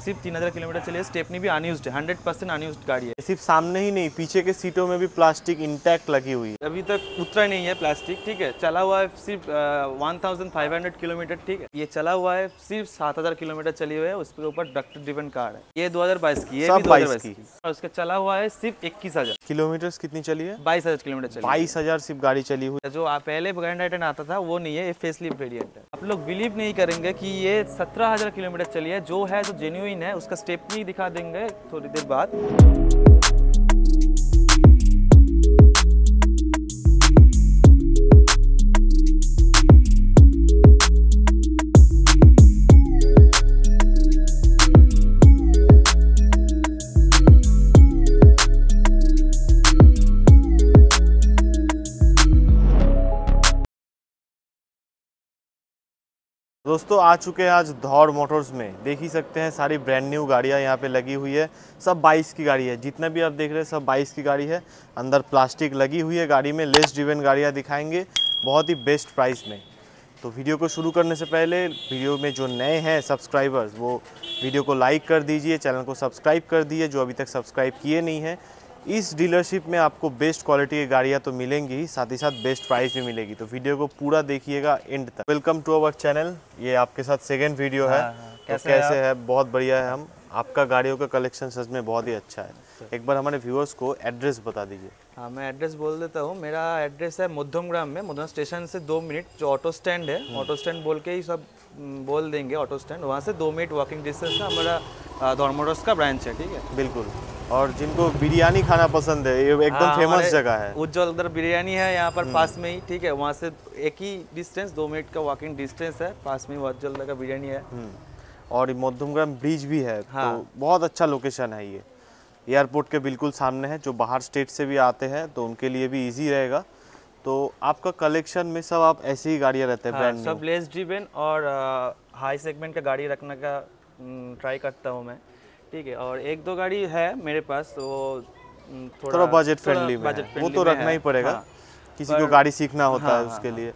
सिर्फ 3000 किलोमीटर चलिए। स्टेपनी भी अनयूज्ड है, 100% अनयूज्ड गाड़ी है। सिर्फ सामने ही नहीं, पीछे के सीटों में भी प्लास्टिक इंटैक्ट लगी हुई है, अभी तक उतरा नहीं है प्लास्टिक। ठीक है, चला हुआ है सिर्फ 1500 किलोमीटर। ठीक है, ये चला हुआ है सिर्फ 7000 किलोमीटर चली हुई है। उसके ऊपर डक्टर ड्रिवन कार है, ये 2022 की, ये 2022 की। और उसका चला हुआ है सिर्फ 21000 किलोमीटर। कितनी चली है? 22000 किलोमीटर चली, 22000 सिर्फ गाड़ी चली हुई। जो पहले ग्रैंड आई20 आता था वो नहीं है, ये फेसलिफ्ट वेरिएंट है। आप लोग बिलीव नहीं करेंगे कि ये 17000 किलोमीटर चली है, जो है तो जेन्युइन है। उसका स्टेपनी दिखा देंगे थोड़ी देर बाद। दोस्तों आ चुके हैं आज धौर मोटर्स में। देख ही सकते हैं सारी ब्रांड न्यू गाड़ियां यहाँ पे लगी हुई है। सब 22 की गाड़ी है, जितना भी आप देख रहे हैं सब 22 की गाड़ी है। अंदर प्लास्टिक लगी हुई है गाड़ी में। लेस ड्रिवन गाड़ियां दिखाएंगे बहुत ही बेस्ट प्राइस में। तो वीडियो को शुरू करने से पहले वीडियो में जो नए हैं सब्सक्राइबर्स वो वीडियो को लाइक कर दीजिए, चैनल को सब्सक्राइब कर दीजिए। जो अभी तक सब्सक्राइब किए नहीं हैं, इस डीलरशिप में आपको बेस्ट क्वालिटी की गाड़ियाँ तो मिलेंगी ही, साथ ही साथ बेस्ट प्राइस भी मिलेगी। तो वीडियो को पूरा देखिएगा एंड तक। वेलकम टू आवर चैनल, ये आपके साथ सेकंड वीडियो है। कैसे है? बहुत बढ़िया है। हम आपका गाड़ियों का कलेक्शन सच में बहुत ही अच्छा है। एक बार हमारे व्यूअर्स को एड्रेस बता दीजिए। हाँ, मैं एड्रेस बोल देता हूँ। मेरा एड्रेस है मध्यमग्राम में, मध्यम स्टेशन से 2 मिनट जो ऑटो स्टैंड है, ऑटो स्टैंड बोल के ही सब बोल देंगे, ऑटो स्टैंड। वहाँ से 2 मिनट वॉकिंग डिस्टेंस में हमारा धौर मोटर्स का ब्रांच है। ठीक है, बिल्कुल। और जिनको बिरयानी खाना पसंद है, ये एकदम फेमस जगह है, उज्जवल बिरयानी है यहाँ पर पास में ही। ठीक है, वहाँ से एक ही डिस्टेंस, 2 मिनट का वॉकिंग डिस्टेंस है, पास में उज्जवल का बिरयानी है। और मध्यमग्राम ब्रिज भी है। हाँ, तो बहुत अच्छा लोकेशन है। ये एयरपोर्ट के बिल्कुल सामने है। जो बाहर स्टेट से भी आते हैं तो उनके लिए भी इजी रहेगा। तो आपका कलेक्शन में सब आप ऐसी ही गाड़ियाँ रहते हैं? हाँ, सब लेस ड्रिवन और हाई सेगमेंट का गाड़ी रखने का ट्राई करता हूँ मैं। ठीक है, और 1-2 गाड़ी है मेरे पास, तो थोड़ा बजट फ्रेंडली में है। वो तो रखना ही पड़ेगा। हाँ, किसी को गाड़ी सीखना होता है उसके लिए।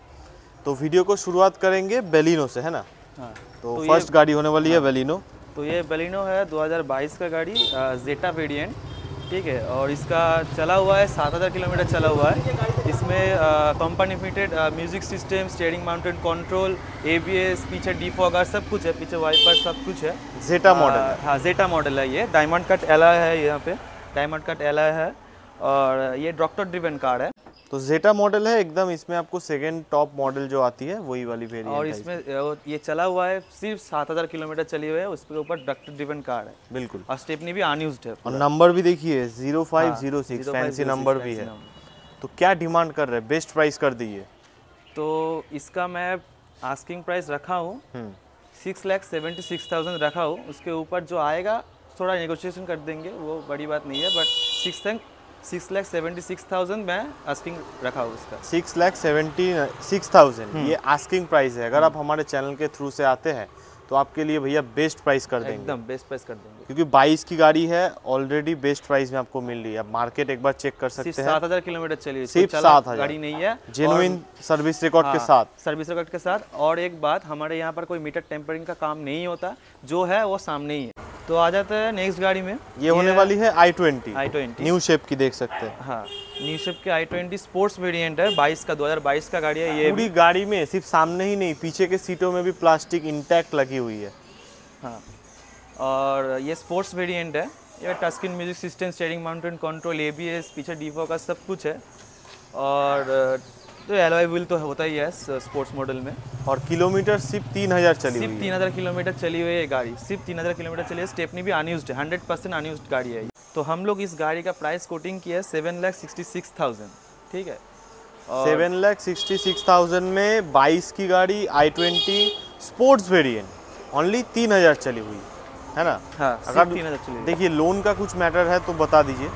तो वीडियो को शुरुआत करेंगे बैलिनो से, है ना? हाँ, तो फर्स्ट गाड़ी होने वाली है बैलिनो। तो ये बैलिनो है 2022 का गाड़ी, जेटा वेरिएंट। ठीक है, और इसका चला हुआ है 7000 किलोमीटर चला हुआ है। इसमें company fitted music system, steering mounted control, ABS, पीछे डिफॉगर सब कुछ है, पीछे वाइपर सब कुछ है। Jetta model. हाँ, जेटा मॉडल है। ये डायमंड कट एलॉय है, यहाँ पे डायमंड कट एलॉय है। और ये डॉक्टर ड्रिवन कार है। तो जेटा मॉडल है एकदम। इसमें आपको सेकंड टॉप मॉडल जो आती है वही वाली वेरिएंट। और इसमें ये चला हुआ है सिर्फ 7000 किलोमीटर चली हुई है। उसके ऊपर डक्टर ड्रिवन कार है, बिल्कुल। और स्टेपनी भी अनयूज्ड है। और नंबर भी देखिए 0506, फैंसी नंबर भी है। तो क्या डिमांड कर रहे हैं? बेस्ट प्राइस कर दीजिए। तो इसका मैं आस्किंग प्राइस रखा हूँ 6,76,000 रखा हूँ। उसके ऊपर जो आएगा थोड़ा नेगोशिएशन कर देंगे, वो बड़ी बात नहीं है। बट 6,76,000 मैं आस्किंग रखा हूँ उसका। 6,76,000 ये आस्किंग प्राइस है। अगर आप हमारे चैनल के थ्रू से आते हैं तो आपके लिए भैया बेस्ट प्राइस कर देंगे, एकदम बेस्ट प्राइस कर देंगे। क्योंकि 22 की गाड़ी है, ऑलरेडी बेस्ट प्राइस में आपको मिल रही है। आप मार्केट एक बार चेक कर सकते हैं। 7000 किलोमीटर चली हुई, सिर्फ 7000 गाड़ी नहीं है, जेन्युइन सर्विस रिकॉर्ड के साथ, सर्विस रिकॉर्ड के साथ। और एक बात, हमारे यहाँ पर कोई मीटर टेम्परिंग का काम नहीं होता, जो है वो सामने ही है। तो आ जाते हैं नेक्स्ट गाड़ी में। ये होने वाली है i20 न्यू शेप की, देख सकते हैं। हाँ, न्यू शेप के i20 स्पोर्ट्स वेरिएंट है, 2022 का गाड़ी है। ये पूरी गाड़ी में सिर्फ सामने ही नहीं, पीछे के सीटों में भी प्लास्टिक इंटैक्ट लगी हुई है। हाँ, और ये स्पोर्ट्स वेरिएंट है। ये touchscreen music system, steering mounted control, ABS, पीछे डिफॉगर सब कुछ है। और तो एलॉय व्हील तो होता ही है स्पोर्ट्स मॉडल में। और किलोमीटर सिर्फ 3000 चली हुई है, सिर्फ 3000 किलोमीटर चली हुई है गाड़ी, सिर्फ 3000 किलोमीटर चली है। स्टेपनी भी अनयूज्ड है, 100% अनयूज्ड गाड़ी है। तो हम लोग इस गाड़ी का प्राइस कोटिंग किया है 7,66,000। ठीक है, 7,66,000 में 22 की गाड़ी i20 स्पोर्ट्स वेरिएंट, ओनली 3000 चली हुई है ना? हाँ, अगर 3000 चली। देखिए लोन का कुछ मैटर है तो बता दीजिए।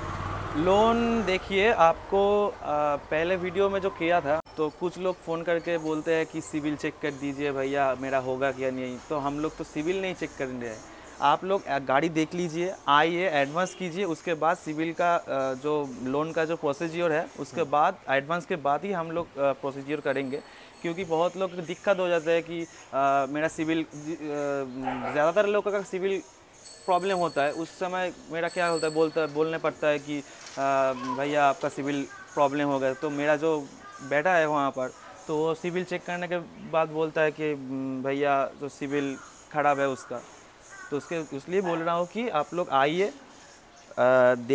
लोन देखिए, आपको पहले वीडियो में जो किया था तो कुछ लोग फ़ोन करके बोलते हैं कि सिविल चेक कर दीजिए भैया, मेरा होगा क्या नहीं। तो हम लोग तो सिविल नहीं चेक कर रहे हैं। आप लोग गाड़ी देख लीजिए, आइए, एडवांस कीजिए, उसके बाद सिविल का जो लोन का जो प्रोसीजर है उसके बाद, एडवांस के बाद ही हम लोग प्रोसीजर करेंगे। क्योंकि बहुत लोग दिक्कत हो जाता है कि मेरा सिविल, ज़्यादातर लोगों का सिविल प्रॉब्लम होता है उस समय मेरा क्या होता है, बोलने पड़ता है कि भैया आपका सिविल प्रॉब्लम हो गया। तो मेरा जो बेटा है वहाँ पर, तो वो सिविल चेक करने के बाद बोलता है कि भैया जो सिविल ख़राब है उसका, तो उसके इसलिए बोल रहा हूँ कि आप लोग आइए,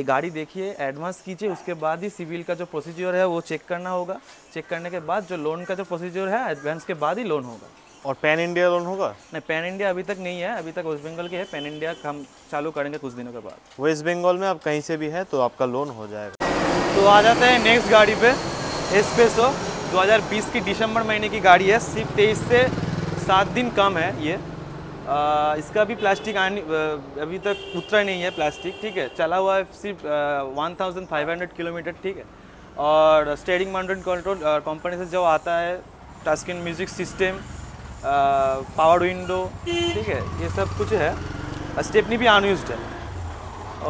गाड़ी देखिए, एडवांस कीजिए, उसके बाद ही सिविल का जो प्रोसीजर है वो चेक करना होगा। चेक करने के बाद जो लोन का जो प्रोसीजर है एडवांस के बाद ही लोन होगा। और पैन इंडिया लोन होगा? नहीं, पैन इंडिया अभी तक नहीं है, अभी तक वेस्ट बंगाल के है। पैन इंडिया हम चालू करेंगे कुछ दिनों के बाद। वेस्ट बंगाल में आप कहीं से भी है तो आपका लोन हो जाएगा। तो आ जाते हैं नेक्स्ट गाड़ी पे। एस्प्रेसो 2020 की दिसंबर महीने की गाड़ी है, सिर्फ 23 से 7 दिन कम है ये। इसका भी प्लास्टिक अभी तक उतरा नहीं है प्लास्टिक, ठीक है। चला हुआ है सिर्फ 1500 किलोमीटर, ठीक है। और स्टीयरिंग माउंटेड कंट्रोल कंपनी से जो आता है, touch screen music system, power window, ठीक है, ये सब कुछ है। स्टेपनी भी अनयूज्ड है।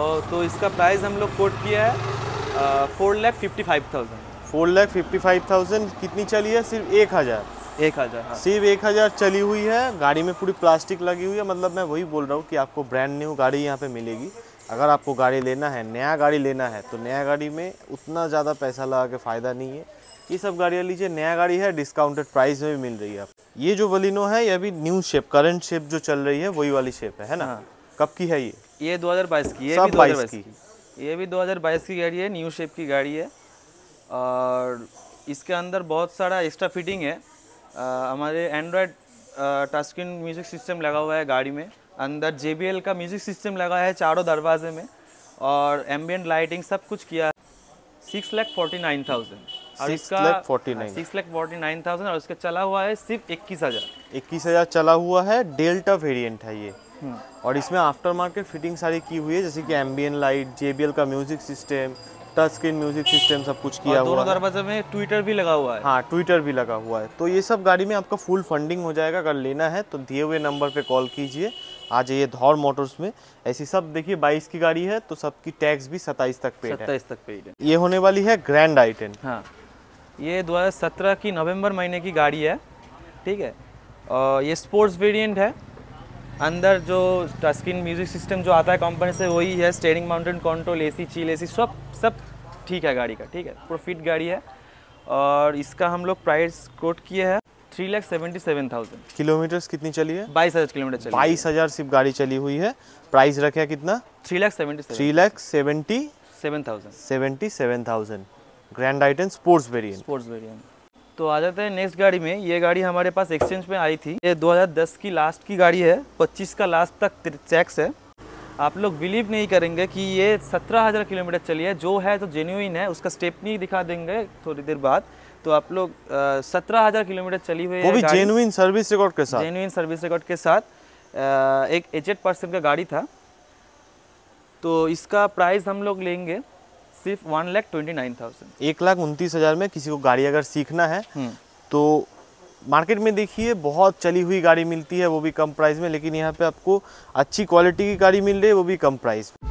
और तो इसका प्राइस हम लोग कोट किया है 4,55,000। 4,55,000। कितनी चली है? सिर्फ 1,000। हाँ। सिर्फ 1,000 चली हुई है। गाड़ी में पूरी प्लास्टिक लगी हुई है। मतलब मैं वही बोल रहा हूँ कि आपको ब्रांड न्यू गाड़ी यहाँ पे मिलेगी। अगर आपको गाड़ी लेना है, नया गाड़ी लेना है, तो नया गाड़ी में उतना ज़्यादा पैसा लगा के फ़ायदा नहीं है। ये सब गाड़ियाँ लीजिए, नया गाड़ी है, डिस्काउंटेड प्राइस में भी मिल रही है आपको। ये जो बलिनो है, ये अभी न्यू शेप, करंट शेप जो चल रही है वही वाली शेप है ना? हाँ। कब की है ये? ये 2022 की। ये भी 2022 की। ये भी 2022 की गाड़ी है, न्यू शेप की गाड़ी है। और इसके अंदर बहुत सारा एक्स्ट्रा फिटिंग है। हमारे Android touch screen music system लगा हुआ है गाड़ी में। अंदर JBL का म्यूजिक सिस्टम लगा है चारों दरवाजे में, और एम्बियंट लाइटिंग सब कुछ किया है। 6,49,000 और इसका 6,49,000 और इसका चला हुआ है सिर्फ 21,000। 21,000 चला हुआ है। डेल्टा वेरिएंट है ये। और इसमें आफ्टर मार्केट फिटिंग सारी की हुई है, जैसे कि एम्बियन लाइट, JBL का music system, touch screen music system, सब कुछ किया हुआ है। दोनों दरवाजे में ट्विटर भी लगा हुआ है। हाँ, ट्विटर भी लगा हुआ है। तो ये सब गाड़ी में आपका फुल फंडिंग हो जाएगा। अगर लेना है तो दिए हुए नंबर पर कॉल कीजिए, आ जाइए धौर मोटर्स में। ऐसी सब देखिए, 22 की गाड़ी है तो सबकी टैक्स भी 27 तक पेड है। 27 तक पेड है। ये होने वाली है ग्रैंड i20। हाँ, ये 2017 की नवंबर महीने की गाड़ी है, ठीक है। और ये स्पोर्ट्स वेरिएंट है। अंदर जो टच स्क्रीन म्यूजिक सिस्टम जो आता है कंपनी से वही है। Steering mounted control, AC, chill AC, सब ठीक है गाड़ी का, ठीक है। प्रोफिट गाड़ी है। और इसका हम लोग प्राइस कोट किया है 3,77,000। किलोमीटर कितनी चली है? 22,000 किलोमीटर चली। 22,000 सिर्फ गाड़ी चली हुई है। प्राइस रखे कितना? 3,77,000। Grand i20 sports variant. Sports variant. तो आ जाते हैं नेक्स्ट गाड़ी में। ये गाड़ी हमारे पास एक्सचेंज में आई थी। ये 2010 की लास्ट की गाड़ी है। 25 का लास्ट तक टैक्स है। आप लोग बिलीव नहीं करेंगे कि ये 17,000 किलोमीटर चली है। जो है तो जेन्युइन है। उसका स्टेपनी दिखा देंगे थोड़ी देर बाद। तो आप लोग 17,000 किलोमीटर चली हुई है, वो भी जेन्युइन सर्विस रिकॉर्ड के साथ। जेन्युइन सर्विस रिकॉर्ड के साथ। एक 88% का गाड़ी था। तो इसका प्राइस हम लोग लेंगे सिर्फ 1,29,000। 1,29,000 में किसी को गाड़ी अगर सीखना है तो मार्केट में देखिए बहुत चली हुई गाड़ी मिलती है, वो भी कम प्राइस में। लेकिन यहाँ पे आपको अच्छी क्वालिटी की गाड़ी मिल रही है, वो भी कम प्राइस में।